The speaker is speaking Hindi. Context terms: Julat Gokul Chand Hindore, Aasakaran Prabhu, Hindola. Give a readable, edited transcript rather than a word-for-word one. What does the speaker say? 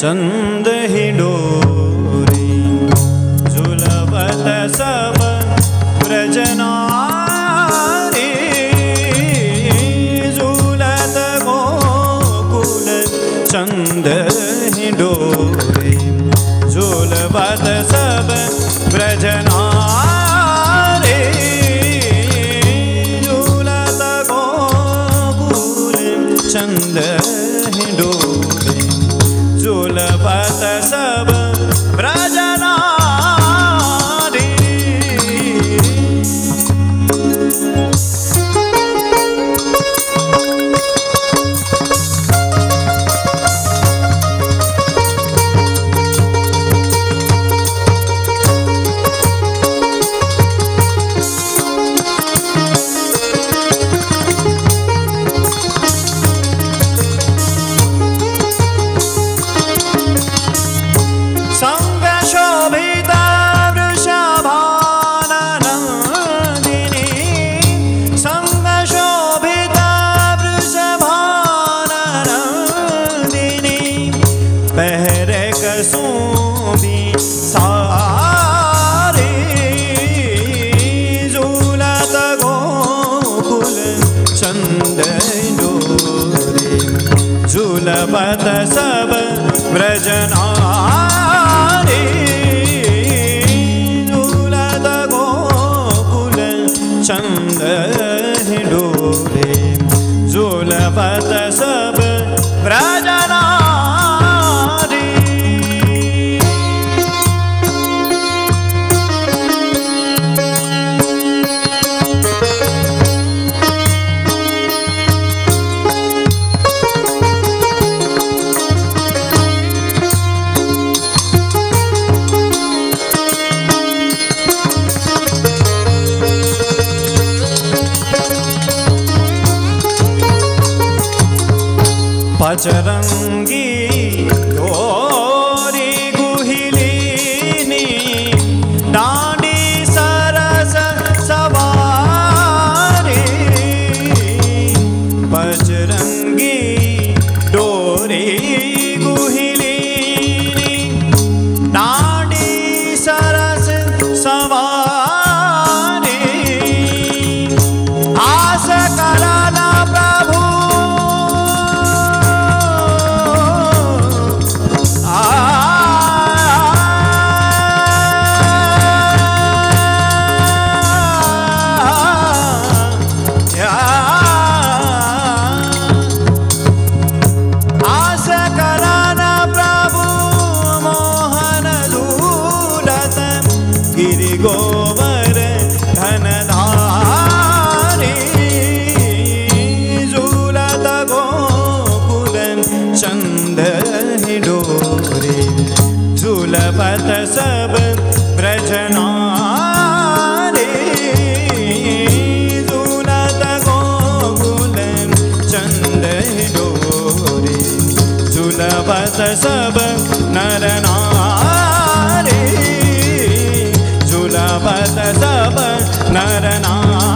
चंद हिंडोरे झुलवत सब ब्रजनारी। झूलत गोकुल चंद हिंडोरे झुलवत सब ब्रजनारी। झूलत गोकुल चंद हिंडोरे झुलवत सब ब्रजनारी। झूलवत सब ब्रजनारी। झूलत गोकुल चंद हिंडोरे झूलवत सब ब्रजनारी। पचरंगी गोरी गुहिलीनी डांडी सरस सवारी। पचरंगी डोरी गुहिलीनी डांडी सरस सवारी। आस कराला प्रभु गोबर धनधारी। झूलत गोकुल चंद हिंडोरे झूलवत सब ब्रजनारी। झूलत गोकुल चंद हिंडोरे झूलवत सब नरनारी। झूलवत सब नरनारी।